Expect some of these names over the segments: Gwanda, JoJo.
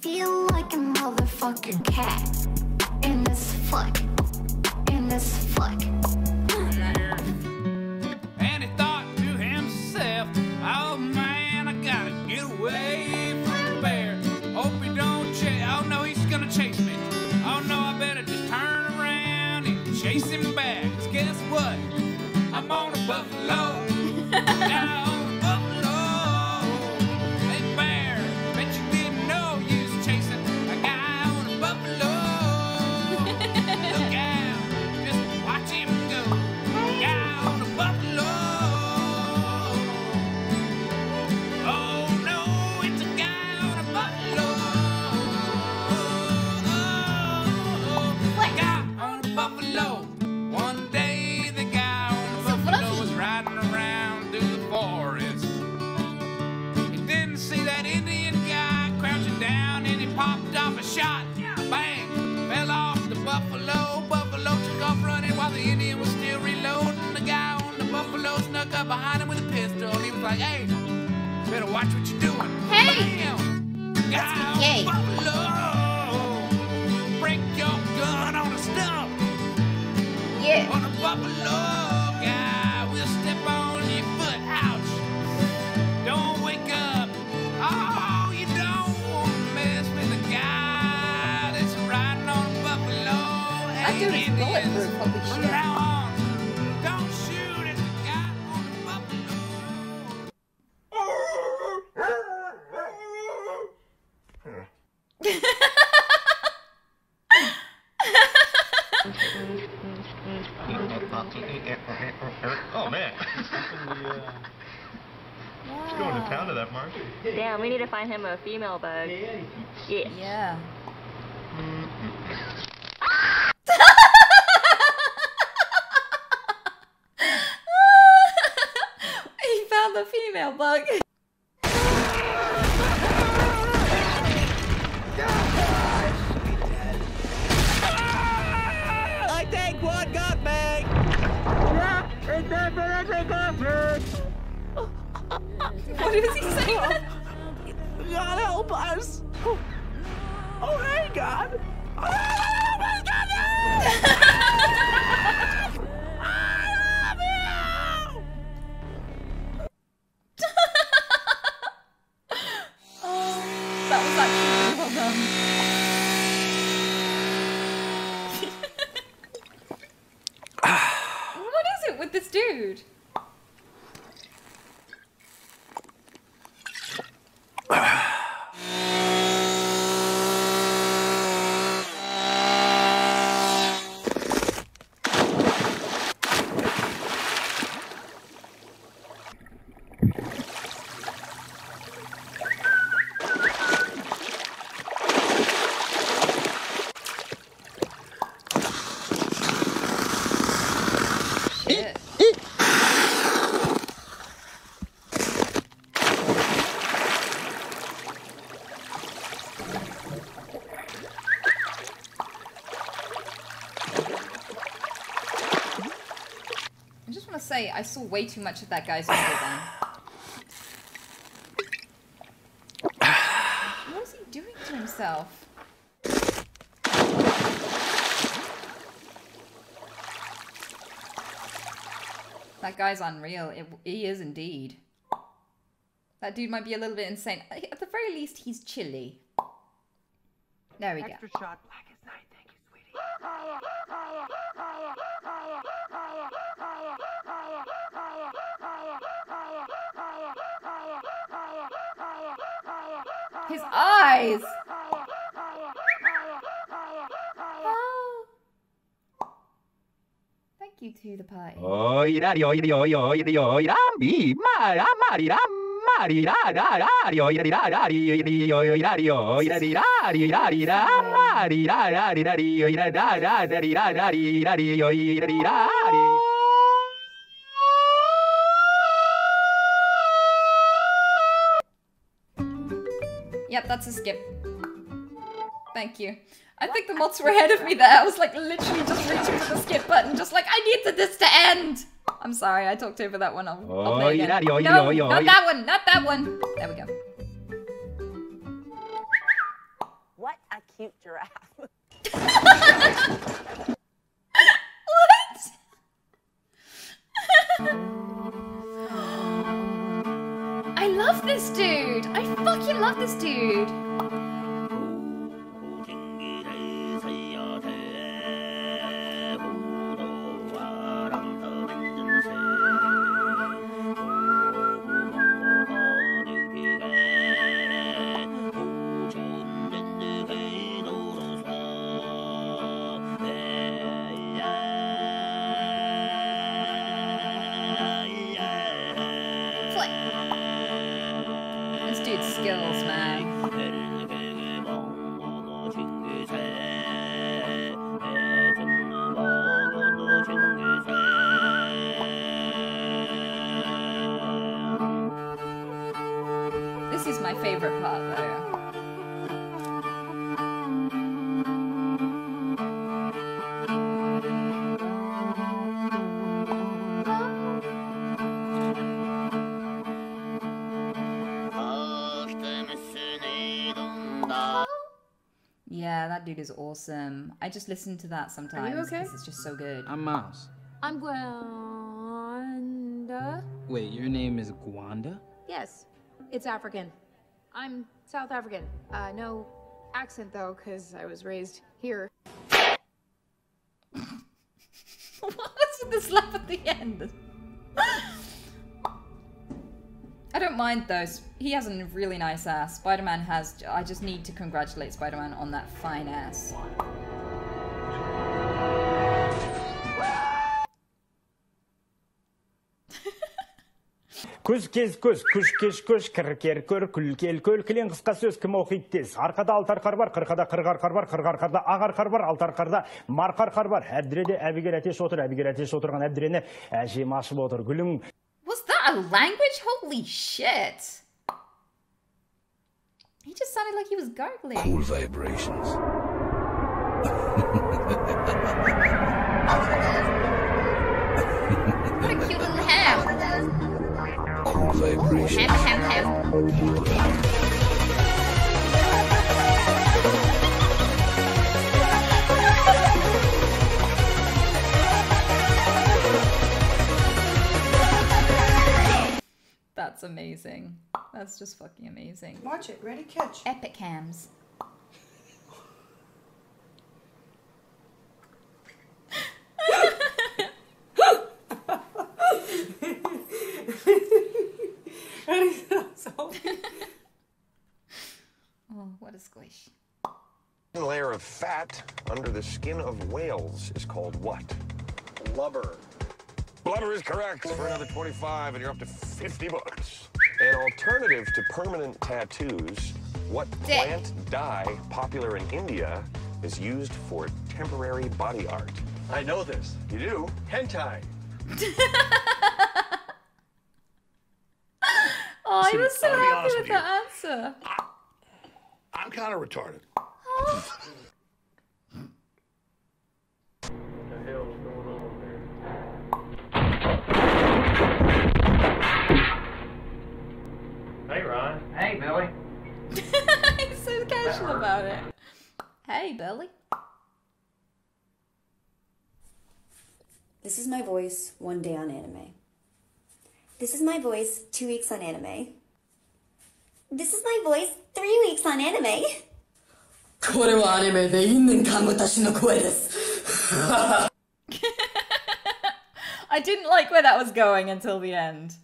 feel like a motherfucking cat in this flick, in this flick. And he thought to himself, oh man, I gotta get away from the bear. Hope he don't chase, oh no, he's gonna chase me. Oh no, I better just turn around and chase him back. 'Cause guess what? I'm on a buffalo. Now shot, bang, fell off the buffalo. Buffalo took off running while the Indian was still reloading. The guy on the buffalo snuck up behind him with a pistol. He was like, hey, better watch what you're doing. Hey! Bam. Guy on the buffalo, break your gun on the stump. Yeah. On the buffalo guy, we'll step on your foot. Ouch. Don't wake up. Oh, you don't. Dude, it's bulletproof, holy shit. Don't shoot at the guy on the buffalo. Oh, man. She's going to town to that, Mark. Damn, we need to find him a female bug. Yeah. Yeah. A female bug. I think one got me. What is he saying? God help us. Oh, hey, God. Oh, my God. What is it with this dude? I saw way too much of that guy's video then. What is he doing to himself? That guy's unreal. He is indeed. That dude might be a little bit insane. At the very least, he's chilly. There we go. Extra shot, black as night. Thank you, sweetie. His eyes! Oh. Thank you to the party. Oh, yep, that's a skip. Thank you. I think the mods were ahead of me there. I was like literally just reaching for the skip button, just like, I needed this to end! I'm sorry, I talked over that one. I'll play again. No, not that one, not that one! There we go. cute giraffe. What? I love this dude. I fucking love this dude. Skills, man. This is my favorite part, though. Yeah, that dude is awesome. I just listen to that sometimes. Are you okay? It's just so good. I'm Miles. I'm Gwanda. Wait, your name is Gwanda? Yes, it's African. I'm South African. No accent though, because I was raised here. What's with the slap at the end? I don't mind those. He has a really nice ass. Spider-Man has. I just need to congratulate Spider-Man on that fine ass. Kush kiz kush kush kish kush kerker kör kül kel köl kilen kıska söz kim okuyup tez arkada altar kar var kırkada kırgar kar var kırgar karda agar kar var altar karda markar kar var herdirede abiger ateş otur abiger ateş oturgan herdirene şeyim aşıp otur gülüm. A language? Holy shit! He just sounded like he was gargling. Cool vibrations. What a cute little ham. Cool vibrations. Ooh, ham, ham, ham. That's amazing. That's just fucking amazing. Watch it. Ready, catch. Epic hams. Oh, what a squish. A layer of fat under the skin of whales is called what? Blubber. Blubber is correct for another 25, and you're up to 50 bucks. An alternative to permanent tattoos, what plant dye popular in India is used for temporary body art? I know this. You do? Hentai. Oh, I was so happy with the answer. I'm kind of retarded. Oh. Hey, Ron. Hey, Billy. He's so casual about it. Hey, Billy. This is my voice one day on anime. This is my voice 2 weeks on anime. This is my voice 3 weeks on anime. I didn't like where that was going until the end.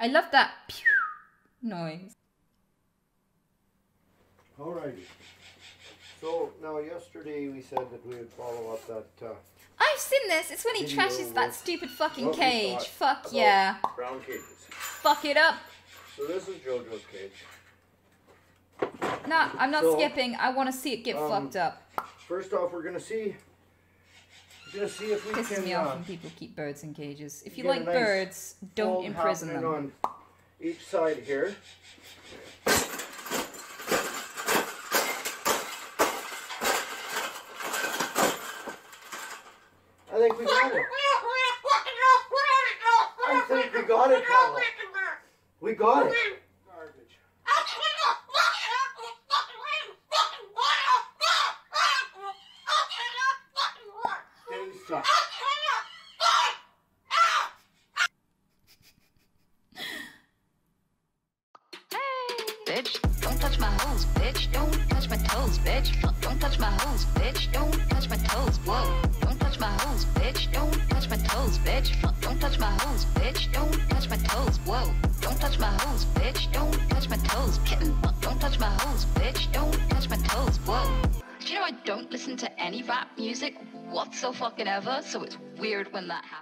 I love that pew noise. All right. So now yesterday we said that we would follow up that. I've seen this. It's when he trashes that stupid fucking cage. Fuck yeah. Brown cages. Fuck it up. So this is JoJo's cage. Nah, I'm not skipping. I want to see it get fucked up. First off, we're gonna see Just see if we can. It pisses me off when people keep birds in cages. If you like nice birds, don't imprison them. On each side here. I think we got it. I think we got it, Paula. We got it. Garbage. Bitch, don't touch my hose, bitch, don't touch my toes, bitch, don't touch my hose, bitch, don't touch my toes, whoa, don't touch my hose, bitch, don't touch my toes, bitch, don't touch my hose, bitch, don't touch my toes, whoa, don't touch my hose, bitch, don't touch my toes, kitten, don't touch my hose, bitch, don't touch my toes, whoa. Do you know I don't listen to any rap music whatsoever, so it's weird when that happens.